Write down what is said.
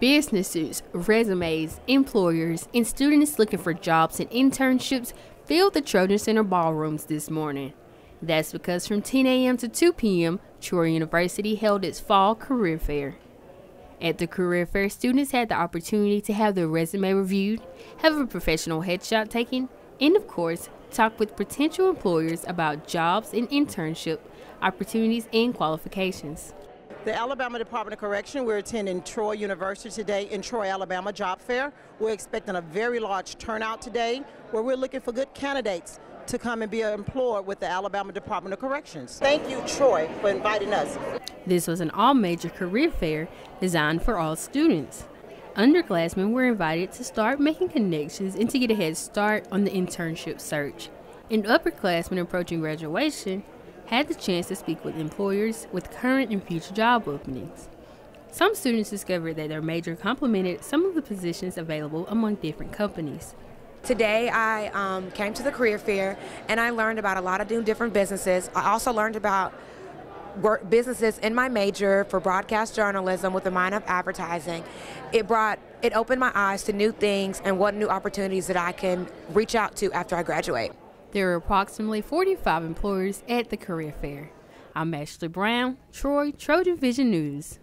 Businesses, resumes, employers, and students looking for jobs and internships filled the Trojan Center ballrooms this morning. That's because from 10 a.m. to 2 p.m., Troy University held its fall career fair. At the career fair, students had the opportunity to have their resume reviewed, have a professional headshot taken, and of course, talk with potential employers about jobs and internship opportunities and qualifications. The Alabama Department of Correction, we're attending Troy University today in Troy, Alabama Job Fair. We're expecting a very large turnout today where we're looking for good candidates to come and be employed with the Alabama Department of Corrections. Thank you, Troy, for inviting us. This was an all-major career fair designed for all students. Underclassmen were invited to start making connections and to get a head start on the internship search. And upperclassmen approaching graduation had the chance to speak with employers with current and future job openings. Some students discovered that their major complemented some of the positions available among different companies. Today I came to the career fair and I learned about a lot of different businesses. I also learned about businesses in my major for broadcast journalism with a mind of advertising. It opened my eyes to new things and what new opportunities that I can reach out to after I graduate. There were approximately 45 employers at the career fair. I'm Ashley Brown, Trojan Vision News.